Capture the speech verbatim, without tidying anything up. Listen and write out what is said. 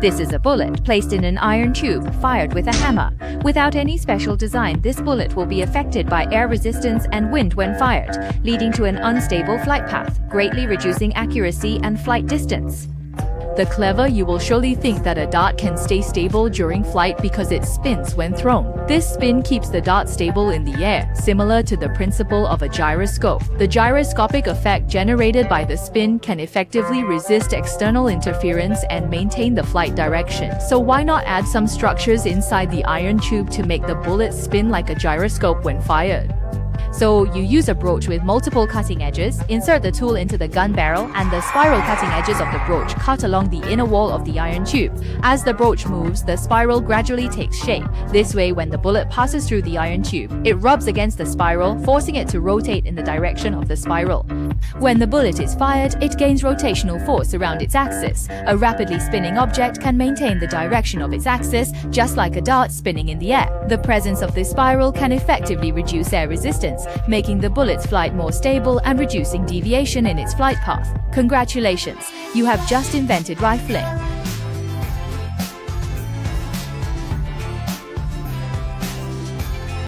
This is a bullet placed in an iron tube fired with a hammer. Without any special design, this bullet will be affected by air resistance and wind when fired, leading to an unstable flight path, greatly reducing accuracy and flight distance. The clever, you will surely think that a dart can stay stable during flight because it spins when thrown. This spin keeps the dart stable in the air, similar to the principle of a gyroscope. The gyroscopic effect generated by the spin can effectively resist external interference and maintain the flight direction. So why not add some structures inside the iron tube to make the bullet spin like a gyroscope when fired? So you use a broach with multiple cutting edges, insert the tool into the gun barrel, and the spiral cutting edges of the broach cut along the inner wall of the iron tube. As the broach moves, the spiral gradually takes shape. This way, when the bullet passes through the iron tube, it rubs against the spiral, forcing it to rotate in the direction of the spiral. When the bullet is fired, it gains rotational force around its axis. A rapidly spinning object can maintain the direction of its axis, just like a dart spinning in the air. The presence of this spiral can effectively reduce air resistance, making the bullet's flight more stable and reducing deviation in its flight path. Congratulations, you have just invented rifling.